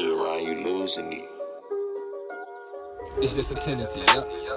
you around, you losing it. It's just a tendency, yeah.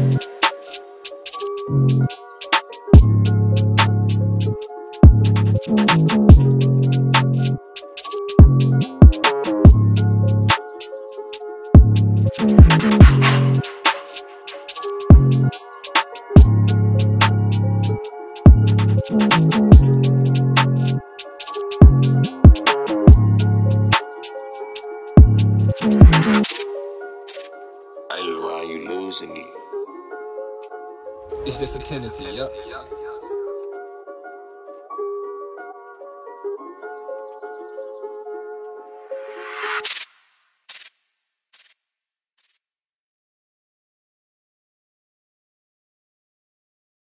It's just a tendency, yeah.